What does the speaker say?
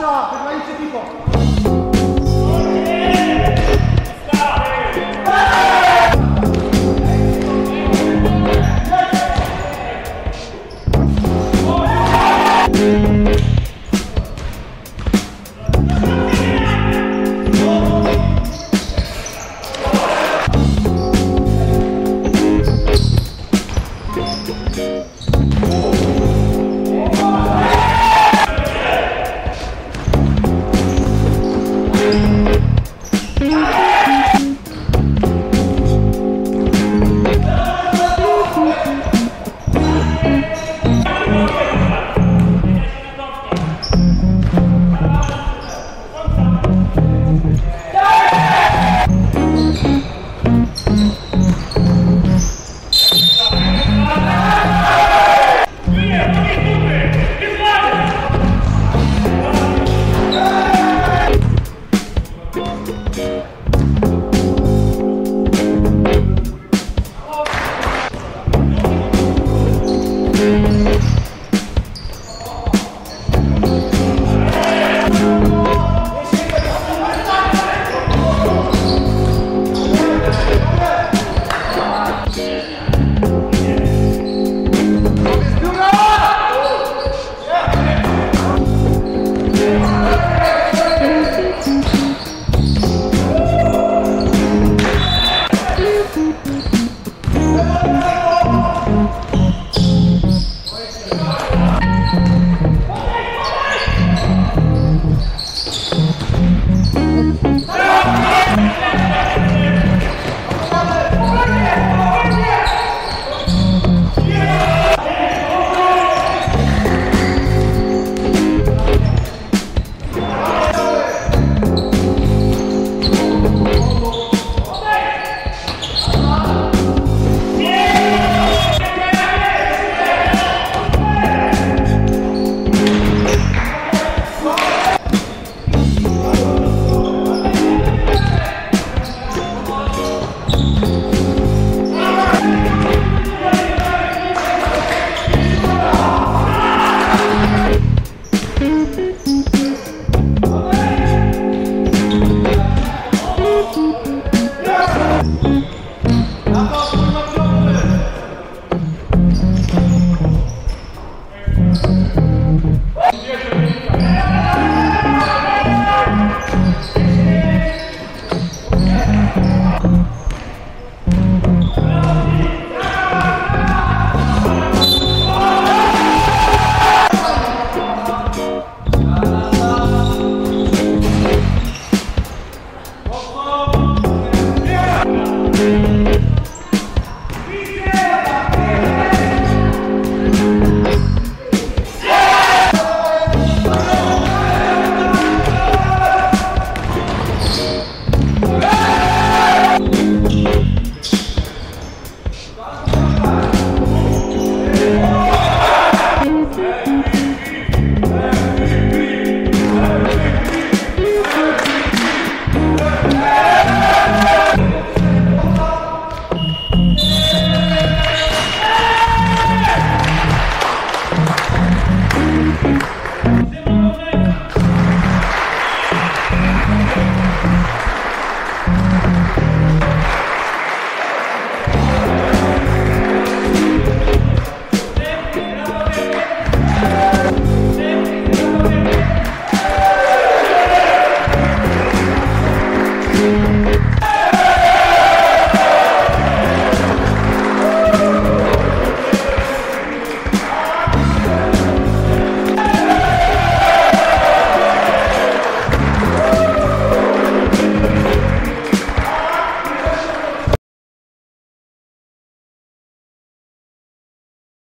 Sharp, the later people.